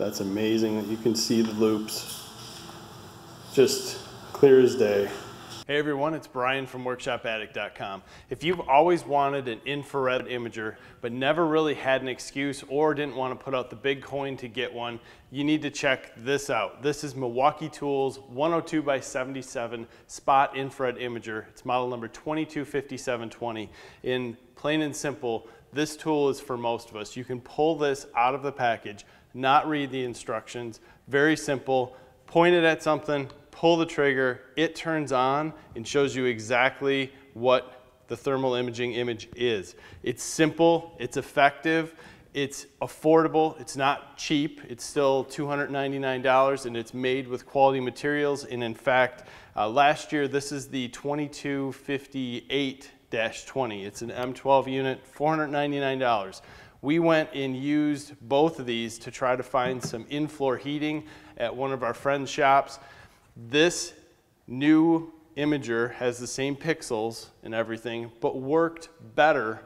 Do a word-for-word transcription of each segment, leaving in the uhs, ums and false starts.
That's amazing that you can see the loops just clear as day. Hey everyone, it's Brian from workshop addict dot com. If you've always wanted an infrared imager, but never really had an excuse or didn't want to put out the big coin to get one, you need to check this out. This is Milwaukee Tools one oh two by seventy-seven Spot Infrared Imager. It's model number twenty-two fifty-seven twenty. In plain and simple, this tool is for most of us. You can pull this out of the package, not read the instructions. Very simple. Point it at something, pull the trigger, it turns on and shows you exactly what the thermal imaging image is. It's simple, it's effective, it's affordable, it's not cheap, it's still two hundred ninety-nine dollars, and it's made with quality materials. And in fact, uh, last year, this is the twenty-two fifty-eight dash twenty. It's an M twelve unit, four hundred ninety-nine dollars. We went and used both of these to try to find some in-floor heating at one of our friends' shops. This new imager has the same pixels and everything, but worked better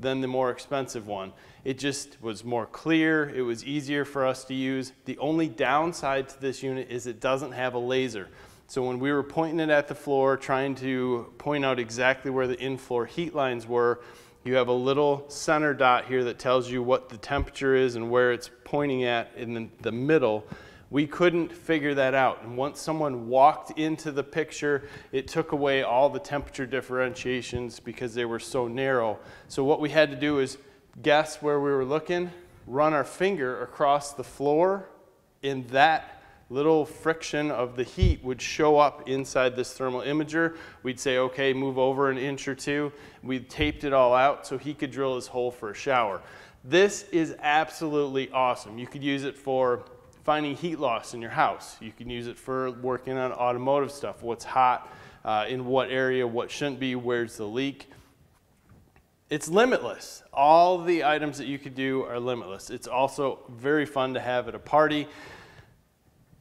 than the more expensive one. It just was more clear, it was easier for us to use. The only downside to this unit is it doesn't have a laser. So when we were pointing it at the floor, trying to point out exactly where the in-floor heat lines were, you have a little center dot here that tells you what the temperature is and where it's pointing at in the middle. We couldn't figure that out. And once someone walked into the picture, it took away all the temperature differentiations because they were so narrow. So what we had to do is guess where we were looking, run our finger across the floor, and that little friction of the heat would show up inside this thermal imager. We'd say, okay, move over an inch or two. We taped it all out so he could drill his hole for a shower. This is absolutely awesome. You could use it for finding heat loss in your house. You can use it for working on automotive stuff, what's hot, uh, in what area, what shouldn't be, where's the leak. It's limitless. All the items that you could do are limitless. It's also very fun to have at a party.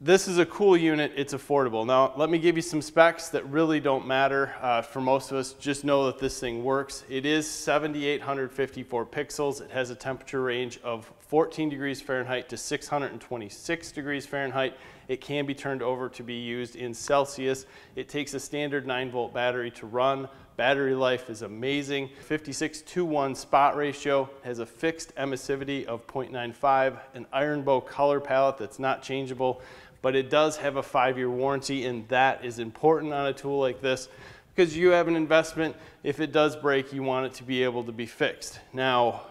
This is a cool unit, it's affordable. Now, let me give you some specs that really don't matter uh, for most of us. Just know that this thing works. It is seventy-eight fifty-four pixels. It has a temperature range of fourteen degrees Fahrenheit to six hundred twenty-six degrees Fahrenheit. It can be turned over to be used in Celsius. It takes a standard nine volt battery to run. Battery life is amazing. fifty-six to one spot ratio, has a fixed emissivity of zero point nine five, an Ironbow color palette that's not changeable, but it does have a five year warranty, and that is important on a tool like this because you have an investment. If it does break, you want it to be able to be fixed. Now,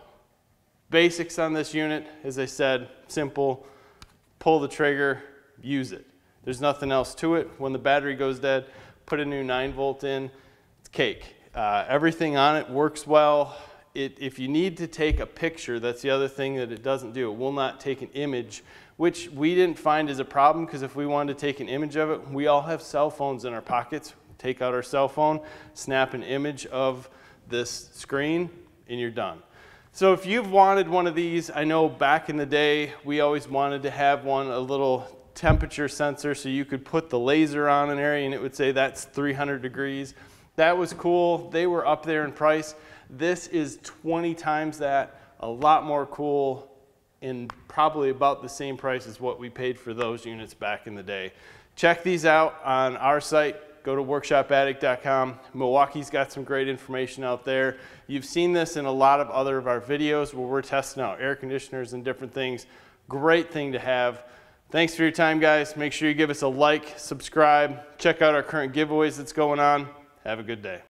basics on this unit, as I said, simple, pull the trigger, use it. There's nothing else to it. When the battery goes dead, put a new nine volt in. Cake. Uh, everything on it works well. It, if you need to take a picture, that's the other thing that it doesn't do. It will not take an image, which we didn't find is a problem, because if we wanted to take an image of it, we all have cell phones in our pockets. Take out our cell phone, snap an image of this screen, and you're done. So if you've wanted one of these, I know back in the day, we always wanted to have one, a little temperature sensor, so you could put the laser on an area and it would say that's three hundred degrees. That was cool. They were up there in price. This is twenty times that, a lot more cool, and probably about the same price as what we paid for those units back in the day. Check these out on our site. Go to workshop addict dot com. Milwaukee's got some great information out there. You've seen this in a lot of other of our videos where we're testing out air conditioners and different things. Great thing to have. Thanks for your time, guys. Make sure you give us a like, subscribe, check out our current giveaways that's going on. Have a good day.